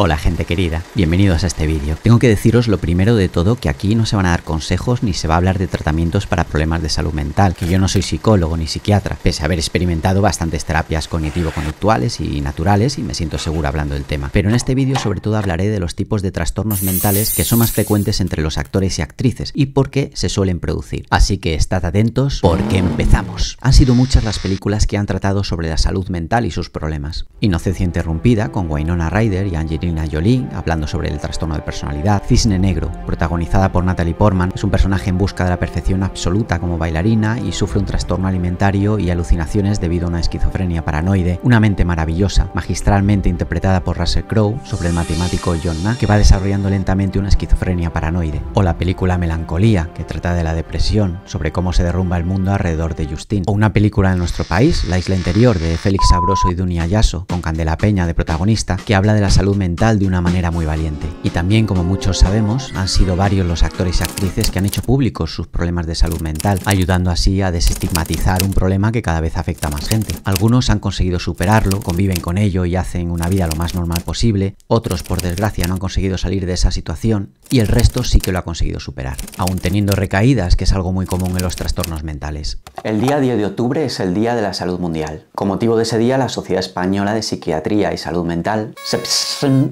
Hola gente querida, bienvenidos a este vídeo. Tengo que deciros lo primero de todo que aquí no se van a dar consejos ni se va a hablar de tratamientos para problemas de salud mental, que yo no soy psicólogo ni psiquiatra, pese a haber experimentado bastantes terapias cognitivo-conductuales y naturales y me siento seguro hablando del tema. Pero en este vídeo sobre todo hablaré de los tipos de trastornos mentales que son más frecuentes entre los actores y actrices y por qué se suelen producir. Así que estad atentos porque empezamos. Han sido muchas las películas que han tratado sobre la salud mental y sus problemas. Inocencia Interrumpida con Winona Ryder y Angelina Jolie, hablando sobre el trastorno de personalidad. Cisne Negro, protagonizada por Natalie Portman, es un personaje en busca de la perfección absoluta como bailarina y sufre un trastorno alimentario y alucinaciones debido a una esquizofrenia paranoide. Una mente maravillosa, magistralmente interpretada por Russell Crowe, sobre el matemático John Nash, que va desarrollando lentamente una esquizofrenia paranoide. O la película Melancolía, que trata de la depresión, sobre cómo se derrumba el mundo alrededor de Justin. O una película de nuestro país, La isla interior, de Félix Sabroso y Dunia Ayaso, con Candela Peña de protagonista, que habla de la salud mental de una manera muy valiente. Y también, como muchos sabemos, han sido varios los actores y actrices que han hecho públicos sus problemas de salud mental, ayudando así a desestigmatizar un problema que cada vez afecta a más gente. Algunos han conseguido superarlo, conviven con ello y hacen una vida lo más normal posible, otros por desgracia no han conseguido salir de esa situación y el resto sí que lo ha conseguido superar, aún teniendo recaídas, que es algo muy común en los trastornos mentales. El día 10 de octubre es el Día de la Salud Mundial. Con motivo de ese día, la Sociedad Española de Psiquiatría y Salud Mental, SEPSM,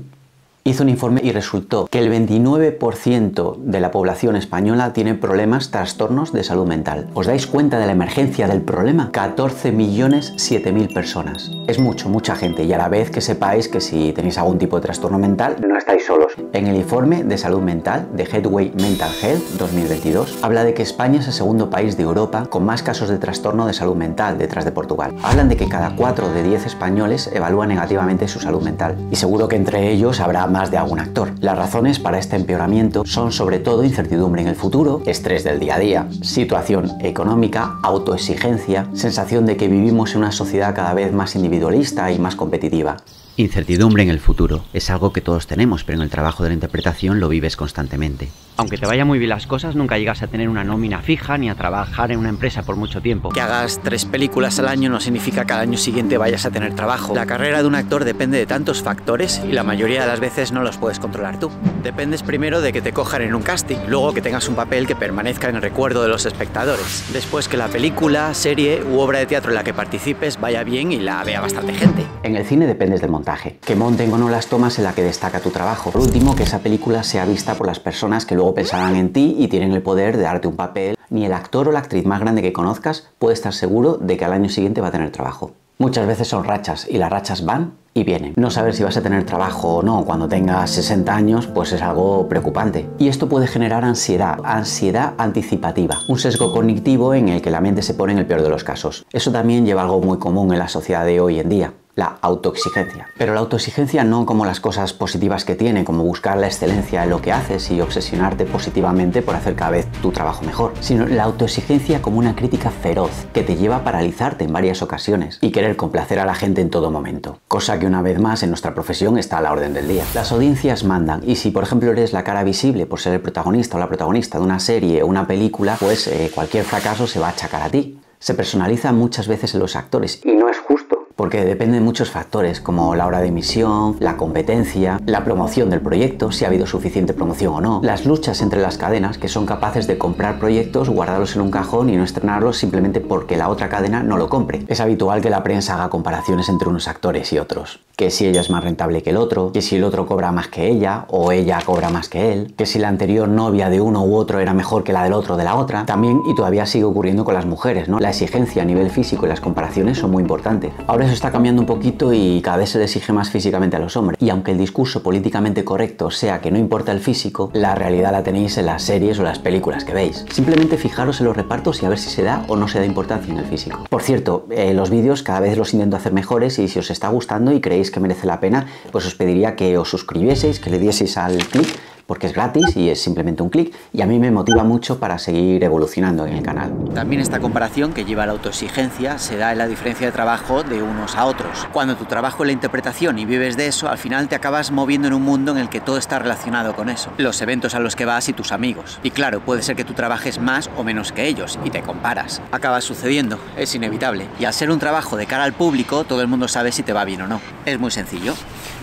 hizo un informe y resultó que el 29% de la población española tiene problemas, trastornos de salud mental. ¿Os dais cuenta de la emergencia del problema? 14.007.000 personas. Es mucha gente, y a la vez que sepáis que si tenéis algún tipo de trastorno mental, no estáis solos. En el informe de salud mental de Headway Mental Health 2022, habla de que España es el segundo país de Europa con más casos de trastorno de salud mental, detrás de Portugal. Hablan de que cada 4 de 10 españoles evalúan negativamente su salud mental, y seguro que entre ellos habrá más de algún actor. Las razones para este empeoramiento son sobre todo incertidumbre en el futuro, estrés del día a día, situación económica, autoexigencia, sensación de que vivimos en una sociedad cada vez más individualista y más competitiva. Incertidumbre en el futuro es algo que todos tenemos, pero en el trabajo de la interpretación lo vives constantemente. Aunque te vaya muy bien las cosas, nunca llegas a tener una nómina fija ni a trabajar en una empresa por mucho tiempo. Que hagas 3 películas al año no significa que al año siguiente vayas a tener trabajo. La carrera de un actor depende de tantos factores y la mayoría de las veces no los puedes controlar tú. Dependes primero de que te cojan en un casting, luego que tengas un papel que permanezca en el recuerdo de los espectadores, después que la película, serie u obra de teatro en la que participes vaya bien y la vea bastante gente. En el cine dependes del montaje, que monten o no las tomas en la que destaca tu trabajo. Por último, que esa película sea vista por las personas que luego pensarán en ti y tienen el poder de darte un papel. Ni el actor o la actriz más grande que conozcas puede estar seguro de que al año siguiente va a tener trabajo. Muchas veces son rachas y las rachas van y vienen. No saber si vas a tener trabajo o no cuando tengas 60 años pues es algo preocupante. Y esto puede generar ansiedad, ansiedad anticipativa, un sesgo cognitivo en el que la mente se pone en el peor de los casos. Eso también lleva a algo muy común en la sociedad de hoy en día. La autoexigencia. Pero la autoexigencia no como las cosas positivas que tiene, como buscar la excelencia en lo que haces y obsesionarte positivamente por hacer cada vez tu trabajo mejor, sino la autoexigencia como una crítica feroz que te lleva a paralizarte en varias ocasiones y querer complacer a la gente en todo momento, cosa que una vez más en nuestra profesión está a la orden del día. Las audiencias mandan, y si por ejemplo eres la cara visible por ser el protagonista o la protagonista de una serie o una película, pues cualquier fracaso se va a achacar a ti. Se personaliza muchas veces en los actores y no es justo, porque depende de muchos factores como la hora de emisión, la competencia, la promoción del proyecto, si ha habido suficiente promoción o no, las luchas entre las cadenas que son capaces de comprar proyectos, guardarlos en un cajón y no estrenarlos simplemente porque la otra cadena no lo compre. Es habitual que la prensa haga comparaciones entre unos actores y otros, que si ella es más rentable que el otro, que si el otro cobra más que ella o ella cobra más que él, que si la anterior novia de uno u otro era mejor que la del otro o de la otra. También, y todavía sigue ocurriendo con las mujeres, ¿no? La exigencia a nivel físico y las comparaciones son muy importantes. Ahora eso está cambiando un poquito y cada vez se les exige más físicamente a los hombres. Y aunque el discurso políticamente correcto sea que no importa el físico, la realidad la tenéis en las series o las películas que veis. Simplemente fijaros en los repartos y a ver si se da o no se da importancia en el físico. Por cierto, los vídeos cada vez los intento hacer mejores, y si os está gustando y creéis que merece la pena, pues os pediría que os suscribieseis, que le dieseis al clic, porque es gratis y es simplemente un clic, y a mí me motiva mucho para seguir evolucionando en el canal. También esta comparación que lleva a la autoexigencia se da en la diferencia de trabajo de unos a otros. Cuando tu trabajo es la interpretación y vives de eso, al final te acabas moviendo en un mundo en el que todo está relacionado con eso. Los eventos a los que vas y tus amigos. Y claro, puede ser que tú trabajes más o menos que ellos y te comparas. Acaba sucediendo, es inevitable. Y al ser un trabajo de cara al público, todo el mundo sabe si te va bien o no. Es muy sencillo.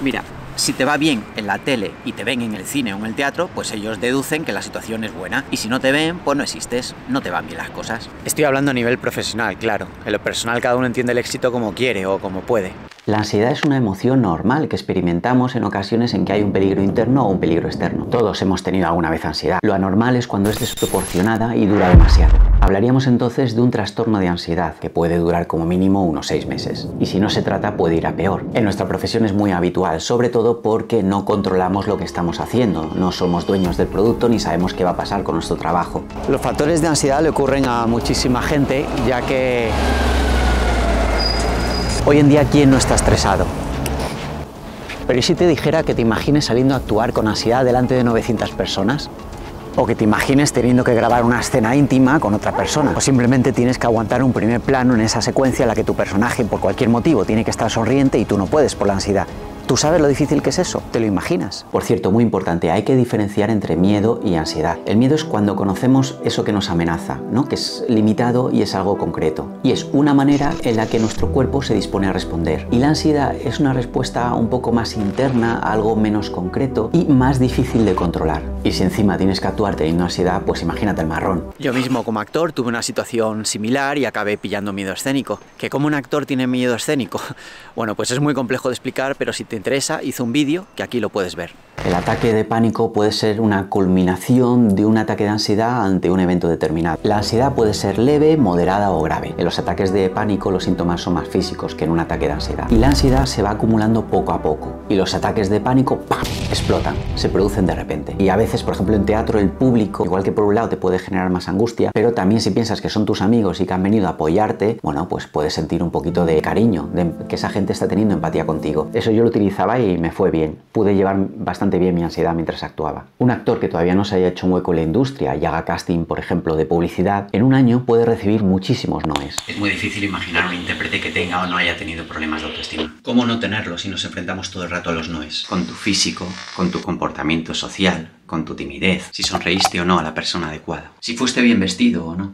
Mira, Si te va bien en la tele y te ven en el cine o en el teatro, pues ellos deducen que la situación es buena. Y si no te ven, pues no existes, no te van bien las cosas. Estoy hablando a nivel profesional, claro. En lo personal cada uno entiende el éxito como quiere o como puede. La ansiedad es una emoción normal que experimentamos en ocasiones en que hay un peligro interno o un peligro externo. Todos hemos tenido alguna vez ansiedad. Lo anormal es cuando es desproporcionada y dura demasiado. Hablaríamos entonces de un trastorno de ansiedad que puede durar como mínimo unos 6 meses. Y si no se trata puede ir a peor. En nuestra profesión es muy habitual, sobre todo porque no controlamos lo que estamos haciendo. No somos dueños del producto ni sabemos qué va a pasar con nuestro trabajo. Los factores de ansiedad le ocurren a muchísima gente, ya que hoy en día, ¿quién no está estresado? Pero ¿y si te dijera que te imagines saliendo a actuar con ansiedad delante de 900 personas? O que te imagines teniendo que grabar una escena íntima con otra persona. O simplemente tienes que aguantar un primer plano en esa secuencia en la que tu personaje, por cualquier motivo, tiene que estar sonriente y tú no puedes por la ansiedad. ¿Tú sabes lo difícil que es eso? ¿Te lo imaginas? Por cierto, muy importante, hay que diferenciar entre miedo y ansiedad. El miedo es cuando conocemos eso que nos amenaza, ¿no? Que es limitado y es algo concreto. Y es una manera en la que nuestro cuerpo se dispone a responder. Y la ansiedad es una respuesta un poco más interna, algo menos concreto y más difícil de controlar. Y si encima tienes que actuar teniendo ansiedad, pues imagínate el marrón. Yo mismo como actor tuve una situación similar y acabé pillando miedo escénico. ¿Que cómo un actor tiene miedo escénico? Bueno, pues es muy complejo de explicar, pero si te interesa, hice un vídeo que aquí lo puedes ver. El ataque de pánico puede ser una culminación de un ataque de ansiedad ante un evento determinado. La ansiedad puede ser leve, moderada o grave. En los ataques de pánico los síntomas son más físicos que en un ataque de ansiedad. Y la ansiedad se va acumulando poco a poco. Y los ataques de pánico ¡pam!, explotan, se producen de repente. Y a veces, por ejemplo, en teatro el público, igual que por un lado te puede generar más angustia, pero también si piensas que son tus amigos y que han venido a apoyarte, bueno, pues puedes sentir un poquito de cariño, de que esa gente está teniendo empatía contigo. Eso yo lo utilizaba y me fue bien. Pude llevar bastante bien mi ansiedad mientras actuaba. Un actor que todavía no se haya hecho un hueco en la industria y haga casting, por ejemplo, de publicidad, en un año puede recibir muchísimos noes. Es muy difícil imaginar un intérprete que tenga o no haya tenido problemas de autoestima. ¿Cómo no tenerlo si nos enfrentamos todo el rato a los noes? Con tu físico, con tu comportamiento social, con tu timidez, si sonreíste o no a la persona adecuada, si fuiste bien vestido o no.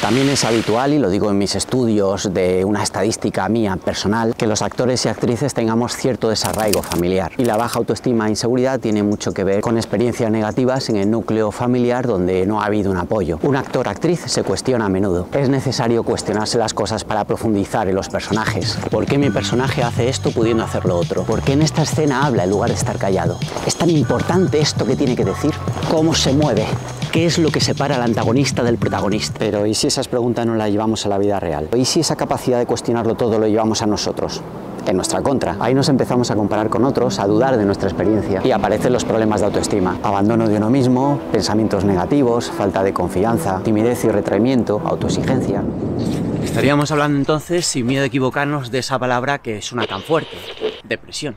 También es habitual, y lo digo en mis estudios de una estadística mía personal, que los actores y actrices tengamos cierto desarraigo familiar. Y la baja autoestima e inseguridad tiene mucho que ver con experiencias negativas en el núcleo familiar donde no ha habido un apoyo. Un actor-actriz se cuestiona a menudo. Es necesario cuestionarse las cosas para profundizar en los personajes. ¿Por qué mi personaje hace esto pudiendo hacer lo otro? ¿Por qué en esta escena habla en lugar de estar callado? ¿Es tan importante esto que tiene que decir? ¿Cómo se mueve? ¿Qué es lo que separa al antagonista del protagonista? Pero ¿y si esas preguntas no las llevamos a la vida real? ¿Y si esa capacidad de cuestionarlo todo lo llevamos a nosotros? En nuestra contra. Ahí nos empezamos a comparar con otros, a dudar de nuestra experiencia y aparecen los problemas de autoestima. Abandono de uno mismo, pensamientos negativos, falta de confianza, timidez y retraimiento, autoexigencia. Estaríamos hablando entonces, sin miedo a equivocarnos, de esa palabra que suena tan fuerte: depresión.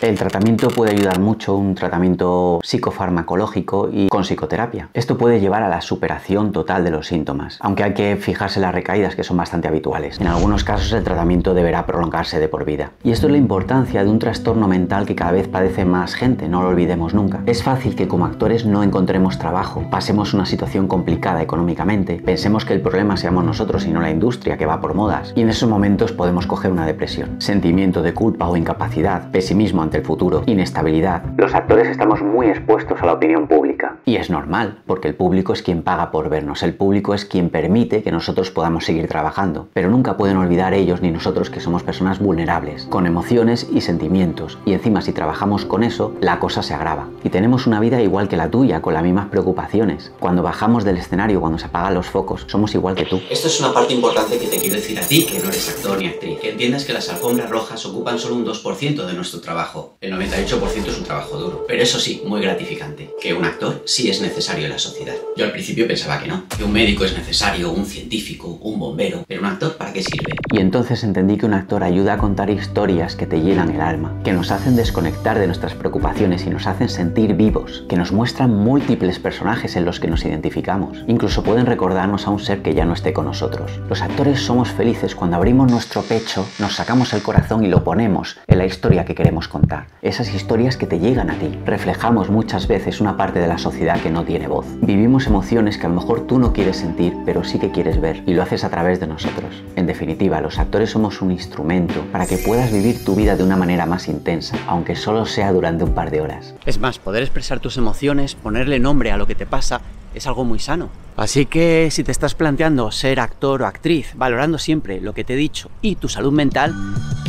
El tratamiento puede ayudar mucho, un tratamiento psicofarmacológico y con psicoterapia. Esto puede llevar a la superación total de los síntomas, aunque hay que fijarse en las recaídas que son bastante habituales. En algunos casos el tratamiento deberá prolongarse de por vida. Y esto es la importancia de un trastorno mental que cada vez padece más gente, no lo olvidemos nunca. Es fácil que como actores no encontremos trabajo, pasemos una situación complicada económicamente, pensemos que el problema seamos nosotros y no la industria que va por modas, y en esos momentos podemos coger una depresión, sentimiento de culpa o incapacidad, pesimismo ante el futuro, inestabilidad. Los actores estamos muy expuestos a la opinión pública. Y es normal, porque el público es quien paga por vernos, el público es quien permite que nosotros podamos seguir trabajando. Pero nunca pueden olvidar ellos ni nosotros que somos personas vulnerables, con emociones y sentimientos. Y encima si trabajamos con eso, la cosa se agrava. Y tenemos una vida igual que la tuya, con las mismas preocupaciones. Cuando bajamos del escenario, cuando se apagan los focos, somos igual que tú. Esto es una parte importante que te quiero decir a ti, que no eres actor ni actriz. Que entiendas que las alfombras rojas ocupan solo un 2% de nuestro trabajo. El 98% es un trabajo duro, pero eso sí, muy gratificante. Que un actor sí es necesario en la sociedad. Yo al principio pensaba que no. Que un médico es necesario, un científico, un bombero. Pero un actor, ¿para qué sirve? Y entonces entendí que un actor ayuda a contar historias que te llenan el alma, que nos hacen desconectar de nuestras preocupaciones y nos hacen sentir vivos, que nos muestran múltiples personajes en los que nos identificamos. Incluso pueden recordarnos a un ser que ya no esté con nosotros. Los actores somos felices cuando abrimos nuestro pecho, nos sacamos el corazón y lo ponemos en la historia que queremos contar. contar, esas historias que te llegan a ti. Reflejamos muchas veces una parte de la sociedad que no tiene voz. Vivimos emociones que a lo mejor tú no quieres sentir, pero sí que quieres ver, y lo haces a través de nosotros. En definitiva, los actores somos un instrumento para que puedas vivir tu vida de una manera más intensa, aunque solo sea durante un par de horas. Es más, poder expresar tus emociones, ponerle nombre a lo que te pasa, es algo muy sano. Así que si te estás planteando ser actor o actriz, valorando siempre lo que te he dicho y tu salud mental,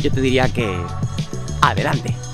yo te diría que adelante.